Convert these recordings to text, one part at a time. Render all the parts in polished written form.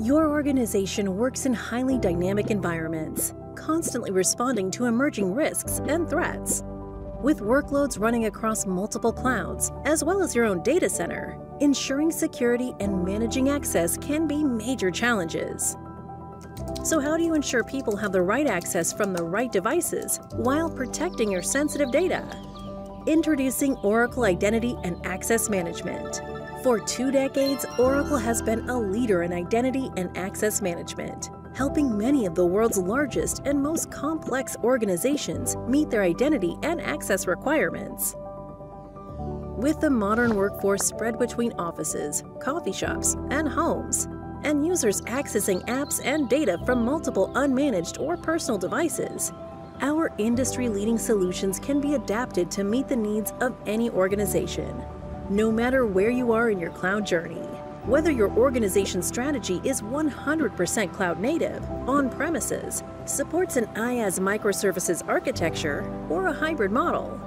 Your organization works in highly dynamic environments, constantly responding to emerging risks and threats. With workloads running across multiple clouds, as well as your own data center, ensuring security and managing access can be major challenges. So how do you ensure people have the right access from the right devices while protecting your sensitive data? Introducing Oracle Identity and Access Management. For 2 decades, Oracle has been a leader in identity and access management, helping many of the world's largest and most complex organizations meet their identity and access requirements. With the modern workforce spread between offices, coffee shops, and homes, and users accessing apps and data from multiple unmanaged or personal devices, our industry-leading solutions can be adapted to meet the needs of any organization, no matter where you are in your cloud journey. Whether your organization's strategy is 100% cloud-native, on-premises, supports an IaaS microservices architecture, or a hybrid model,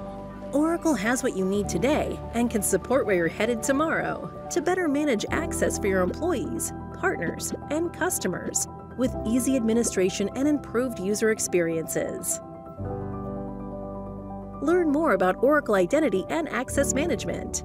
Oracle has what you need today and can support where you're headed tomorrow to better manage access for your employees, partners, and customers with easy administration and improved user experiences. Learn more about Oracle Identity and Access Management.